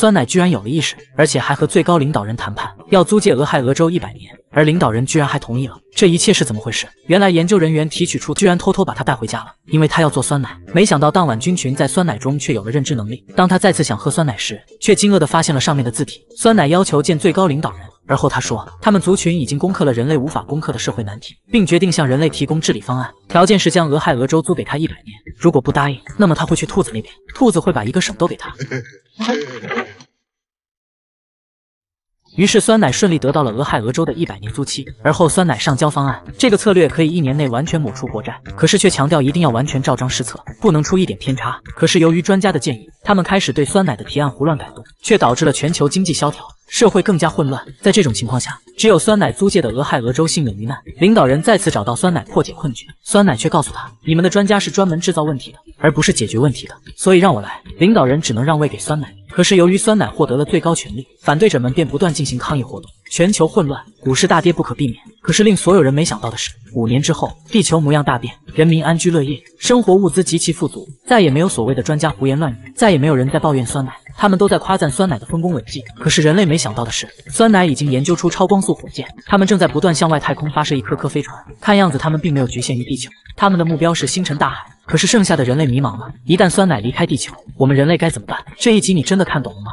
酸奶居然有了意识，而且还和最高领导人谈判，要租借俄亥俄州100年，而领导人居然还同意了。这一切是怎么回事？原来研究人员提取出居然偷偷把他带回家了，因为他要做酸奶。没想到当晚菌群在酸奶中却有了认知能力，当他再次想喝酸奶时，却惊愕地发现了上面的字体。酸奶要求见最高领导人。 而后他说，他们族群已经攻克了人类无法攻克的社会难题，并决定向人类提供治理方案，条件是将俄亥俄州租给他100年。如果不答应，那么他会去兔子那边，兔子会把一个省都给他。于是酸奶顺利得到了俄亥俄州的100年租期，而后酸奶上交方案。这个策略可以1年内完全抹除国债，可是却强调一定要完全照章施策，不能出一点偏差。可是由于专家的建议，他们开始对酸奶的提案胡乱改动，却导致了全球经济萧条。 社会更加混乱，在这种情况下，只有酸奶租界的俄亥俄州幸免于难。领导人再次找到酸奶破解困局，酸奶却告诉他：“你们的专家是专门制造问题的，而不是解决问题的，所以让我来。”领导人只能让位给酸奶。可是由于酸奶获得了最高权力，反对者们便不断进行抗议活动，全球混乱，股市大跌不可避免。可是令所有人没想到的是，5年之后，地球模样大变，人民安居乐业，生活物资极其富足，再也没有所谓的专家胡言乱语，再也没有人在抱怨酸奶。 他们都在夸赞酸奶的丰功伟绩，可是人类没想到的是，酸奶已经研究出超光速火箭，他们正在不断向外太空发射一颗颗飞船。看样子他们并没有局限于地球，他们的目标是星辰大海。可是剩下的人类迷茫了，一旦酸奶离开地球，我们人类该怎么办？这一集你真的看懂了吗？